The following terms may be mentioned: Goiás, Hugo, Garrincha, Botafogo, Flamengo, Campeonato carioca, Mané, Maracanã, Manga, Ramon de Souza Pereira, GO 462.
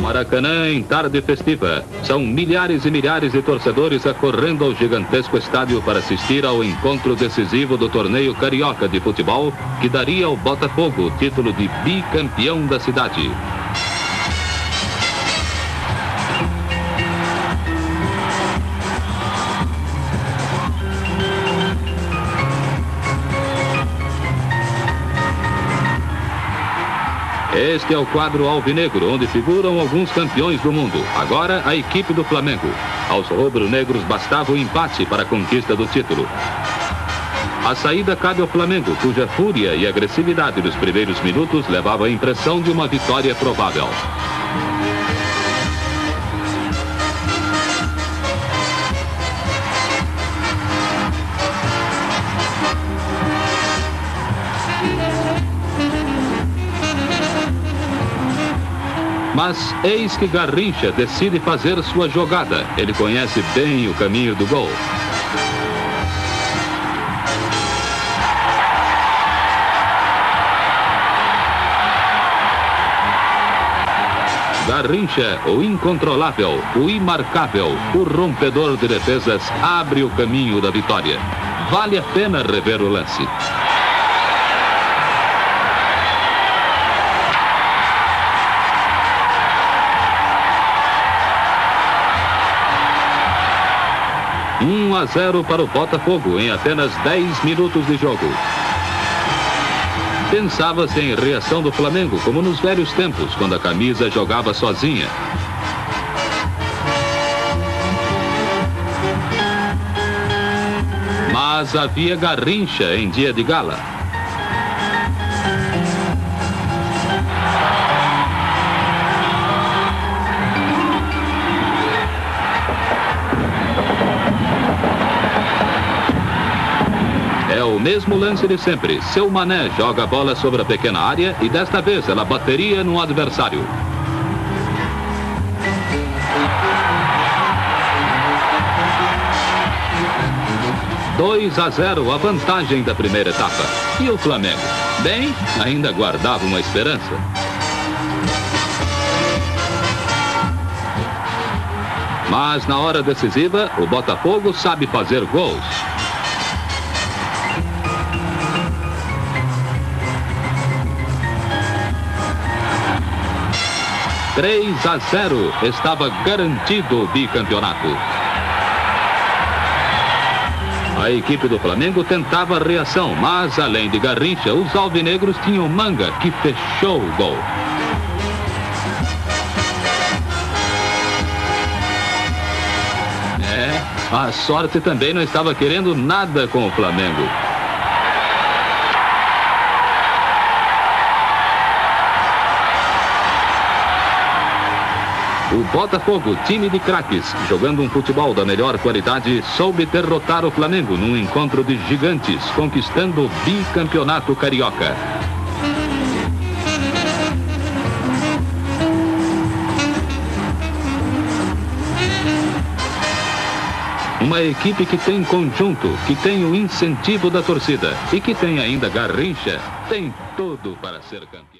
Maracanã em tarde festiva. São milhares e milhares de torcedores acorrendo ao gigantesco estádio para assistir ao encontro decisivo do torneio carioca de futebol, que daria ao Botafogo o título de bicampeão da cidade. Este é o quadro alvinegro, onde figuram alguns campeões do mundo. Agora, a equipe do Flamengo. Aos rubro-negros bastava o empate para a conquista do título. A saída cabe ao Flamengo, cuja fúria e agressividade nos primeiros minutos levava a impressão de uma vitória provável. Mas eis que Garrincha decide fazer sua jogada. Ele conhece bem o caminho do gol. Garrincha, o incontrolável, o imarcável, o rompedor de defesas, abre o caminho da vitória. Vale a pena rever o lance. A 0 para o Botafogo em apenas 10 minutos de jogo. Pensava-se em reação do Flamengo, como nos velhos tempos, quando a camisa jogava sozinha. Mas havia Garrincha em dia de gala. O mesmo lance de sempre. Seu Mané joga a bola sobre a pequena área e desta vez ela bateria no adversário. (2-0 a vantagem da primeira etapa. E o Flamengo? Bem, ainda guardava uma esperança. Mas na hora decisiva, o Botafogo sabe fazer gols. (3-0, estava garantido o bicampeonato. A equipe do Flamengo tentava a reação, mas além de Garrincha, os alvinegros tinham Manga, que fechou o gol. A sorte também não estava querendo nada com o Flamengo. O Botafogo, time de craques, jogando um futebol da melhor qualidade, soube derrotar o Flamengo num encontro de gigantes, conquistando o bicampeonato carioca. Uma equipe que tem conjunto, que tem o incentivo da torcida e que tem ainda Garrincha, tem tudo para ser campeão.